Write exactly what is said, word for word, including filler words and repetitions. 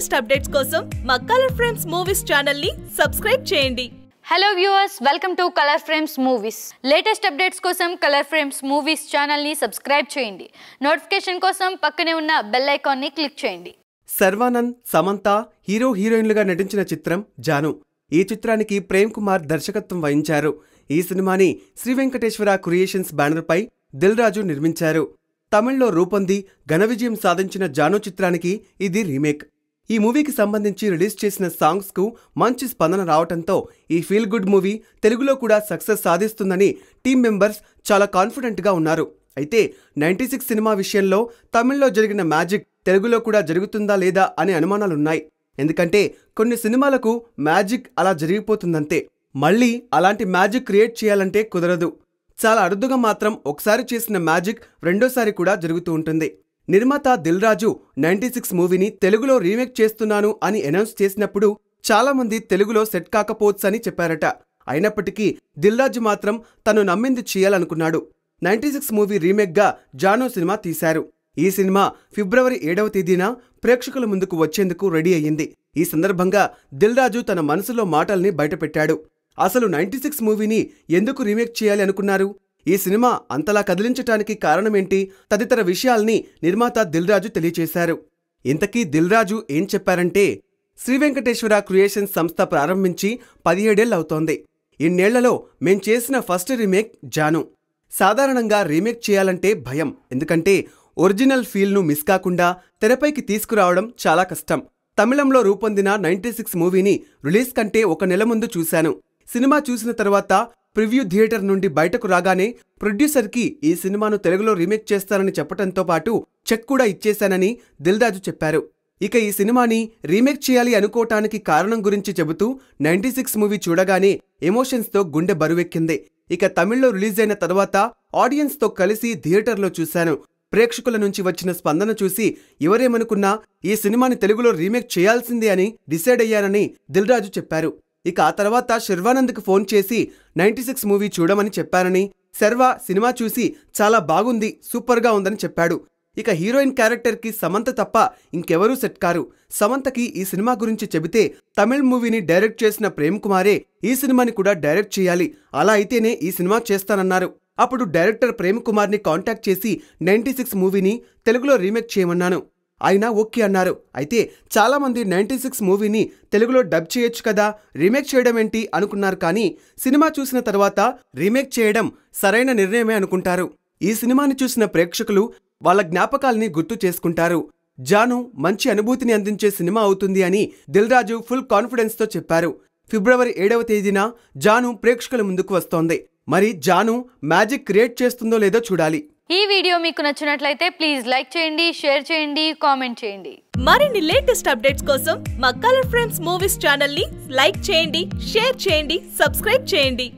Latest updates కోసం మా colour frames movies channel ని సబ్స్క్రైబ్ చేయండి. Hello viewers, welcome to colour frames movies. Latest updates కోసం colour frames movies channel ని subscribe చేయండి. నోటిఫికేషన్ కోసం పక్కనే ఉన్న బెల్ ఐకాన్ ని క్లిక్ చేయండి. సర్వానంద్, సమంత హీరో హీరోయిన్లుగా నటించిన చిత్రం జాను. ఈ చిత్రానికి ప్రేమ్కుమార్ దర్శకత్వం వహించారు. ఈ సినిమాని శ్రీ వెంకటేశ్వర క్రియేషన్స్ బ్యానర్పై దిల్ రాజు నిర్మించారు. తమిళ్లో రూపొంది ఘనవిజయం సాధించిన జాను చిత్రానికి ఇది రీమేక్. ఈ మూవీకి సంబంధించి రిలీజ్ చేసిన సాంగ్స్కు మంచి స్పందన రావటంతో ఈ ఫీల్ గుడ్ మూవీ తెలుగులో కూడా సక్సెస్ సాధిస్తుందని టీం మెంబర్స్ చాలా కాన్ఫిడెంట్గా ఉన్నారు. అయితే నైంటీ సిక్స్ సినిమా విషయంలో తమిళ్లో జరిగిన మ్యాజిక్ తెలుగులో కూడా జరుగుతుందా లేదా అనే అనుమానాలున్నాయి. ఎందుకంటే కొన్ని సినిమాలకు మ్యాజిక్ అలా జరిగిపోతుందంతే, మళ్ళీ అలాంటి మ్యాజిక్ క్రియేట్ చేయాలంటే కుదరదు. చాలా అరుదుగా మాత్రం ఒకసారి చేసిన మ్యాజిక్ రెండోసారి కూడా జరుగుతూ ఉంటుంది. నిర్మాత దిల్ రాజు నైంటీ సిక్స్ మూవీని తెలుగులో రీమేక్ చేస్తున్నాను అని అనౌన్స్ చేసినప్పుడు చాలామంది తెలుగులో సెట్ కాకపోవచ్చని చెప్పారట. అయినప్పటికీ దిల్ రాజు మాత్రం తను నమ్మింది చేయాలనుకున్నాడు. నైంటీ సిక్స్ మూవీ రీమేక్గా జాను సినిమా తీశారు. ఈ సినిమా ఫిబ్రవరి ఏడవ తేదీన ప్రేక్షకుల ముందుకు వచ్చేందుకు రెడీ అయ్యింది. ఈ సందర్భంగా దిల్ రాజు తన మనసులో మాటల్ని బయటపెట్టాడు. అసలు నైంటీ సిక్స్ మూవీని ఎందుకు రీమేక్ చేయాలి అనుకున్నారు, ఈ సినిమా అంతలా కదిలించటానికి కారణమేంటి తదితర విషయాల్ని నిర్మాత దిల్ రాజు తెలియచేశారు. ఇంతకీ దిల్ రాజు ఏం చెప్పారంటే, శ్రీ వెంకటేశ్వర క్రియేషన్స్ సంస్థ ప్రారంభించి పదిహేడేళ్లవుతోంది. ఇన్నేళ్లలో మేం చేసిన ఫస్ట్ రీమేక్ జాను. సాధారణంగా రీమేక్ చేయాలంటే భయం, ఎందుకంటే ఒరిజినల్ ఫీల్ను మిస్ కాకుండా తెరపైకి తీసుకురావడం చాలా కష్టం. తమిళంలో రూపొందిన నైంటీ సిక్స్ మూవీని రిలీజ్ కంటే ఒక నెల ముందు చూశాను. సినిమా చూసిన తర్వాత ప్రివ్యూ థియేటర్ నుండి బయటకు రాగానే ప్రొడ్యూసర్కి ఈ సినిమాను తెలుగులో రీమేక్ చేస్తానని చెప్పడంతో పాటు చెక్ కూడా ఇచ్చేశానని దిల్ రాజు చెప్పారు. ఇక ఈ సినిమాని రీమేక్ చేయాలి అనుకోవటానికి కారణం గురించి చెబుతూ, నైంటీ సిక్స్ మూవీ చూడగానే ఎమోషన్స్తో గుండె బరువెక్కింది. ఇక తమిళ్లో రిలీజ్ అయిన తర్వాత ఆడియన్స్తో కలిసి థియేటర్లో చూశాను. ప్రేక్షకుల నుంచి వచ్చిన స్పందన చూసి ఎవరేమనుకున్నా ఈ సినిమాని తెలుగులో రీమేక్ చేయాల్సిందే అని డిసైడ్ అయ్యానని దిల్ రాజు చెప్పారు. ఇక ఆ తర్వాత శర్వానంద్కు ఫోన్ చేసి నైంటీ సిక్స్ మూవీ చూడమని చెప్పానని, శర్వ సినిమా చూసి చాలా బాగుంది, సూపర్గా ఉందని చెప్పాడు. ఇక హీరోయిన్ క్యారెక్టర్కి సమంత తప్ప ఇంకెవరూ సెట్ కారు. సమంతకి ఈ సినిమా గురించి చెబితే, తమిళ్ మూవీని డైరెక్ట్ చేసిన ప్రేమ్కుమారే ఈ సినిమాని కూడా డైరెక్ట్ చేయాలి, అలా అయితేనే ఈ సినిమా చేస్తానన్నారు. అప్పుడు డైరెక్టర్ ప్రేమ్కుమార్ని కాంటాక్ట్ చేసి నైంటీ సిక్స్ మూవీని తెలుగులో రీమేక్ చేయమన్నాను. ఆయన ఓకే అన్నారు. అయితే చాలామంది నైంటీ సిక్స్ మూవీని తెలుగులో డబ్ చేయొచ్చు కదా, రీమేక్ చేయడం ఏంటి అనుకున్నారు. కానీ సినిమా చూసిన తర్వాత రీమేక్ చేయడం సరైన నిర్ణయమే అనుకుంటారు. ఈ సినిమాని చూసిన ప్రేక్షకులు వాళ్ళ జ్ఞాపకాల్ని గుర్తు చేసుకుంటారు. జాను మంచి అనుభూతిని అందించే సినిమా అవుతుంది అని దిల్ రాజు ఫుల్ కాన్ఫిడెన్స్తో చెప్పారు. ఫిబ్రవరి ఏడవ తేదీన జాను ప్రేక్షకుల ముందుకు వస్తోంది. మరి జాను మ్యాజిక్ క్రియేట్ చేస్తుందో లేదో చూడాలి. ఈ వీడియో మీకు నచ్చినట్లయితే ప్లీజ్ లైక్ చేయండి, షేర్ చేయండి, కామెంట్ చేయండి. మరిన్ని లేటెస్ట్ అప్డేట్స్ కోసం మా కలర్ ఫ్రేమ్స్ మూవీస్ ఛానల్ ని లైక్ చేయండి, షేర్ చేయండి, సబ్స్క్రైబ్ చేయండి.